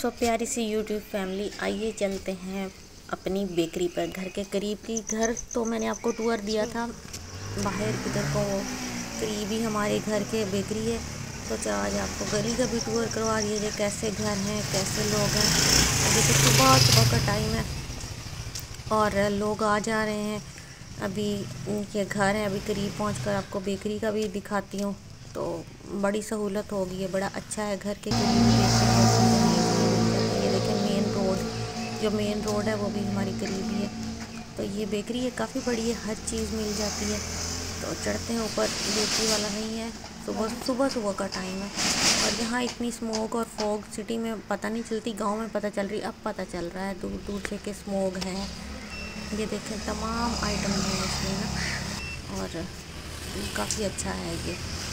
सो प्यारी सी YouTube family, आइए चलते हैं अपनी बेकरी पर। घर के करीब की घर तो मैंने आपको टूर दिया था बाहर किधर को, करीब ही हमारे घर के बेकरी है। तो चलो आज आपको गली का भी टूर करवा दीजिए, कैसे घर हैं, कैसे लोग हैं। अभी तो सुबह सुबह का टाइम है और लोग आ जा रहे हैं, अभी उनके घर हैं। अभी करीब पहुंचकर आपको बेकरी का भी दिखाती हूँ, तो बड़ी सहूलत होगी है, बड़ा अच्छा है घर के करीब। ये देखें मेन रोड, जो मेन रोड है वो भी हमारी करीब ही है। तो ये बेकरी है, काफ़ी बड़ी है, हर चीज़ मिल जाती है। तो चढ़ते हैं ऊपर, बेकरी वाला नहीं है, सुबह का टाइम है। और यहाँ इतनी स्मोक और फॉग सिटी में पता नहीं चलती, गांव में पता चल रही, अब पता चल रहा है दूर दूर से कि स्मोक है। ये देखें तमाम आइटम हैं इसमें ना, और काफ़ी अच्छा है ये।